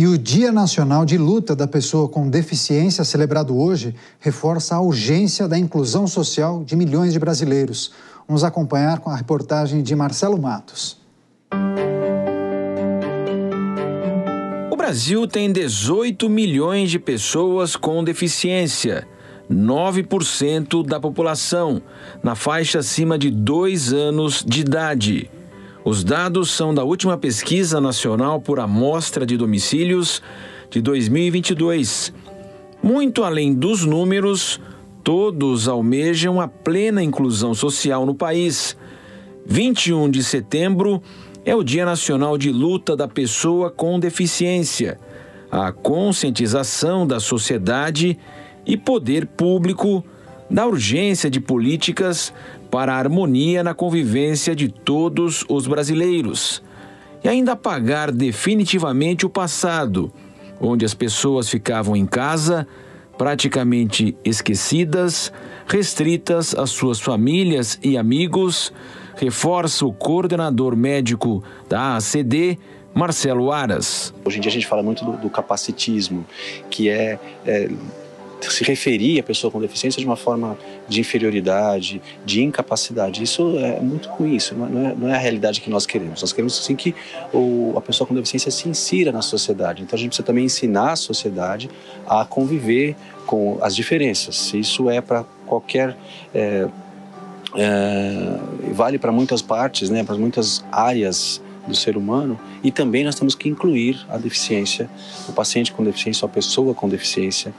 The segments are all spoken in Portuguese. E o Dia Nacional de Luta da Pessoa com Deficiência, celebrado hoje, reforça a urgência da inclusão social de milhões de brasileiros. Vamos acompanhar com a reportagem de Marcelo Matos. O Brasil tem 18 milhões de pessoas com deficiência, 9% da população, na faixa acima de 2 anos de idade. Os dados são da última pesquisa nacional por amostra de domicílios de 2022. Muito além dos números, todos almejam a plena inclusão social no país. 21 de setembro é o Dia Nacional de Luta da Pessoa com Deficiência. A conscientização da sociedade e poder público da urgência de políticas para a harmonia na convivência de todos os brasileiros. E ainda apagar definitivamente o passado, onde as pessoas ficavam em casa, praticamente esquecidas, restritas às suas famílias e amigos, reforça o coordenador médico da AACD, Marcelo Aras. Hoje em dia a gente fala muito do capacitismo, que se referir à pessoa com deficiência de uma forma de inferioridade, de incapacidade. Isso é muito ruim, isso não é a realidade que nós queremos. Nós queremos sim que a pessoa com deficiência se insira na sociedade. Então a gente precisa também ensinar a sociedade a conviver com as diferenças. Isso é para qualquer... vale para muitas partes, né, para muitas áreas do ser humano, e também nós temos que incluir a deficiência, o paciente com deficiência, a pessoa com deficiência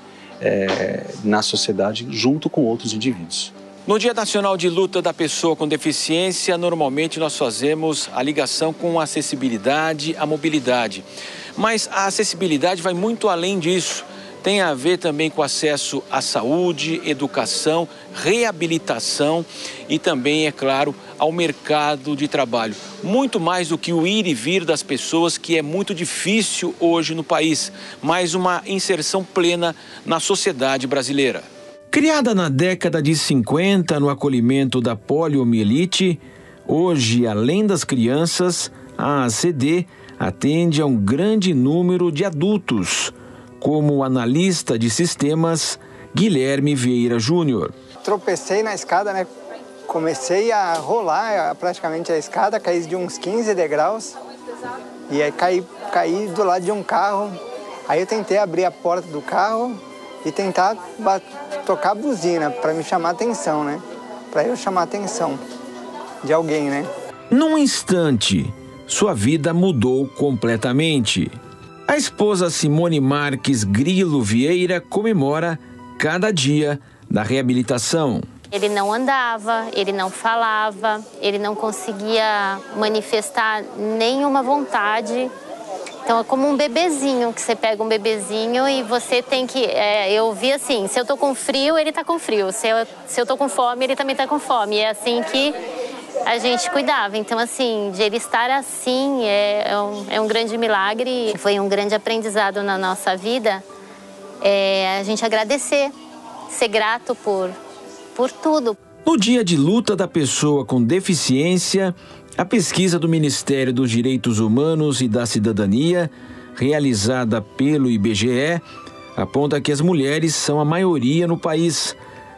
na sociedade, junto com outros indivíduos. No Dia Nacional de Luta da Pessoa com Deficiência, normalmente nós fazemos a ligação com a acessibilidade, a mobilidade. Mas a acessibilidade vai muito além disso. Tem a ver também com acesso à saúde, educação, reabilitação e também, é claro, ao mercado de trabalho. Muito mais do que o ir e vir das pessoas, que é muito difícil hoje no país, mas uma inserção plena na sociedade brasileira. Criada na década de 50 no acolhimento da poliomielite, hoje, além das crianças, a AACD atende a um grande número de adultos, como o analista de sistemas Guilherme Vieira Júnior. Tropecei na escada, né? Comecei a rolar praticamente a escada, caí de uns 15 degraus e aí caí do lado de um carro. Aí eu tentei abrir a porta do carro e tentar tocar a buzina para me chamar a atenção, né? Para eu chamar a atenção de alguém, né? Num instante, sua vida mudou completamente. A esposa Simone Marques Grilo Vieira comemora cada dia da reabilitação. Ele não andava, ele não falava, ele não conseguia manifestar nenhuma vontade. Então é como um bebezinho, que você pega um bebezinho e você tem que... eu vi assim, se eu tô com frio, ele tá com frio. Se eu tô com fome, ele também tá com fome. E é assim que a gente cuidava. Então, assim, de ele estar assim é um grande milagre. Foi um grande aprendizado na nossa vida. A gente agradecer, ser grato por tudo. No Dia de Luta da Pessoa com Deficiência, a pesquisa do Ministério dos Direitos Humanos e da Cidadania, realizada pelo IBGE, aponta que as mulheres são a maioria no país,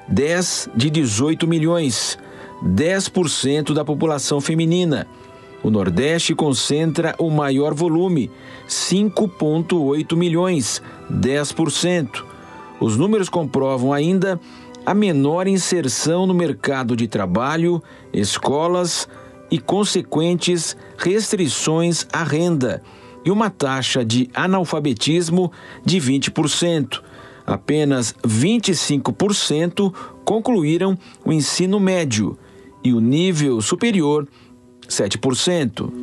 10 de 18 milhões. 10% da população feminina. O Nordeste concentra o maior volume, 5,8 milhões, 10%. Os números comprovam ainda a menor inserção no mercado de trabalho, escolas e consequentes restrições à renda e uma taxa de analfabetismo de 20%. Apenas 25% concluíram o ensino médio. E o nível superior, 7%.